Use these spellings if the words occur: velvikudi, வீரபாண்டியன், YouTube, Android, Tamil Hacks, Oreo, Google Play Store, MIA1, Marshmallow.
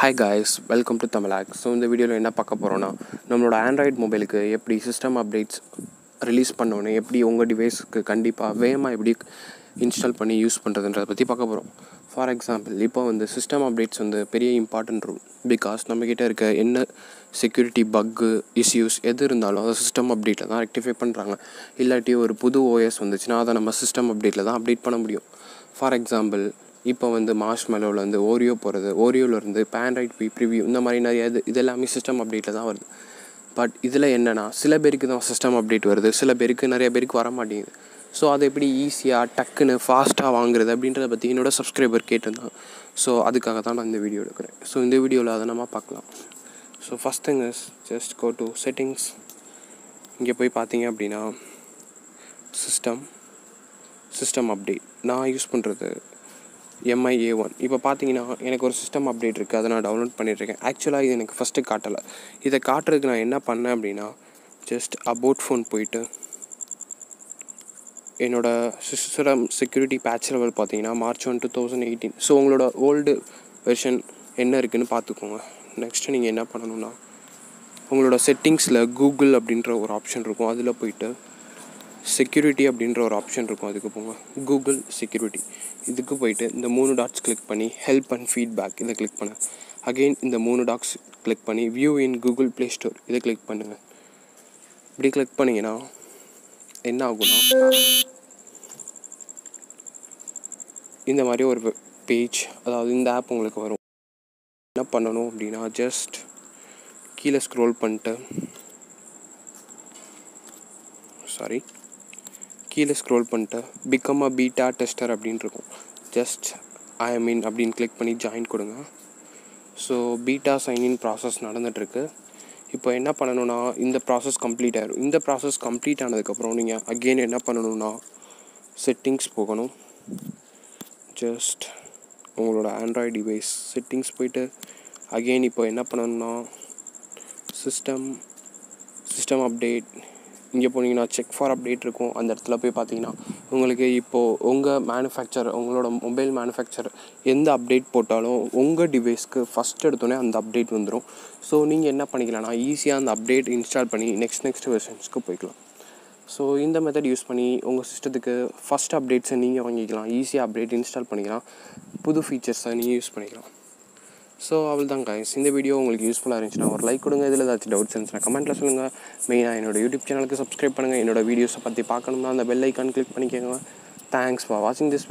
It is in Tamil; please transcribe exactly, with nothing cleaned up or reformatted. Hi guys, welcome to Tamil Hacks. So in this video, we will talk about our Android mobile, how system updates release, how your device can install and use it. For example, now system updates are very important rule because we have any security bug issues, the system update rectify it. If you have a new O S, we can system update it. For example, இப்போ வந்து Marshmallow ல இருந்து Oreo போறது Oreo ல இருந்து Android preview இந்த மாதிரி நிறைய இதெல்லாம் system updateல தான் வருது. பட் இதுல என்னன்னா சில பேருக்கு தான் system update வருது, சில பேருக்கு நிறைய பேருக்கு வர மாட்டேங்குது. சோ அது எப்படி ஈஸியா டக்குனு ஃபாஸ்டா வாங்குறது அப்படின்றத பத்தி என்னோட subscriber கேட்டிருந்தாங்க. சோ அதுக்காக தான் நான் இந்த வீடியோ எடுக்கிறேன். சோ இந்த வீடியோல அத நாம பார்க்கலாம். So first thing is just go to settings. இங்க போய் பாத்தீங்க அப்படினா system system update நான் யூஸ் பண்றது M I A one. இப்போ பாத்தீங்கன்னா எனக்கு ஒரு சிஸ்டம் அப்டேட் இருக்கு, அத நான் டவுன்லோட் பண்ணிட்டு இருக்கேன். एक्चुअली இது எனக்கு ஃபர்ஸ்ட் காட்டல. இத காட்றதுக்கு நான் என்ன பண்ணேன் அப்படினா just about phone போய்ட்டு என்னோட சிஸ்டம் செக்யூரிட்டி patch level பாத்தீங்கன்னா March first twenty eighteen. So உங்களோட ஓல்ட் வெர்ஷன் என்ன இருக்குன்னு பாத்துக்கோங்க. நெக்ஸ்ட் நீங்க என்ன பண்ணனும்னா உங்களோட செட்டிங்ஸ்ல Google அப்படிங்கற ஒரு ஆப்ஷன் இருக்கும். அதுல போய்ட்டு security அப்படிங்கற ஒரு ஆப்ஷன் இருக்கும், அதுக்கு போங்க. Google security இதுக்கு போய்ட்டு இந்த மூணு டாட்ஸ் கிளிக் பண்ணி help and feedback இத கிளிக் பண்ணு. again இந்த மூணு டாட்ஸ் கிளிக் பண்ணி view in Google Play Store இத கிளிக் பண்ணுங்க. இப்படி கிளிக் பண்ணீங்கனா என்ன ஆகும்னா இந்த மாதிரி ஒரு பேஜ், அதாவது இந்த ஆப் உங்களுக்கு வரும். என்ன பண்ணனும் அப்படினா just கீழ scroll பண்ணிட்டு sorry கீழ scroll பண்ணிட்டு become a beta tester அப்படினு இருக்கும். just I am in அப்படினு click பண்ணி join கொடுங்க. so beta sign in process நடந்துட்டு இருக்கு. இப்போ என்ன பண்ணனும்னா இந்த process complete ஆயிடும். இந்த process complete ஆனதுக்கு அப்புறம் நீங்க again என்ன பண்ணனும்னா settings போகணும். just உங்களோட Android device settings போய்ட்டு again இப்போ என்ன பண்ணனும்னா system system update இங்க போனீங்கனா செக் ஃபார் அப்டேட் இருக்கும். அந்த இடத்துல போய் பாத்தீங்கனா உங்களுக்கு இப்போ உங்க manufacturer உங்களோட மொபைல் manufacturer எந்த அப்டேட் போட்டாலும் உங்க டிவைஸ்க்கு ஃபர்ஸ்ட் எடுத்தோனே அந்த அப்டேட் வந்துரும். சோ நீங்க என்ன பண்ணிக்கலாம்னா ஈஸியா அந்த அப்டேட் இன்ஸ்டால் பண்ணி நெக்ஸ்ட் நெக்ஸ்ட் வெர்ஷன்ஸ்க்கு போய்க்கலாம். சோ இந்த மெத்தட் யூஸ் பண்ணி உங்க சிஸ்டத்துக்கு ஃபர்ஸ்ட் அப்டேட்ஸ் நீங்க வாங்கிக்கலாம், ஈஸியா அப்டேட் இன்ஸ்டால் பண்ணிக்கலாம், புது ஃபீச்சர்ஸ் நீங்க யூஸ் பண்ணிக்கலாம். சோ அவ்வளவுதான் गाइस, இந்த வீடியோ உங்களுக்கு யூஸ்ஃபுல்லா இருந்துச்சுனா ஒரு லைக் கொடுங்க. இதல ஏதாவது டவுட்ஸ் இருந்தா கமெண்ட்ல சொல்லுங்க. மெயினா என்னோட YouTube சேனலுக்கு Subscribe பண்ணுங்க. என்னோட வீடியோஸ பத்தி பார்க்கணும்னா அந்த பெல் ஐகான் கிளிக் பண்ணிக்கோங்க. Thanks for watching this video.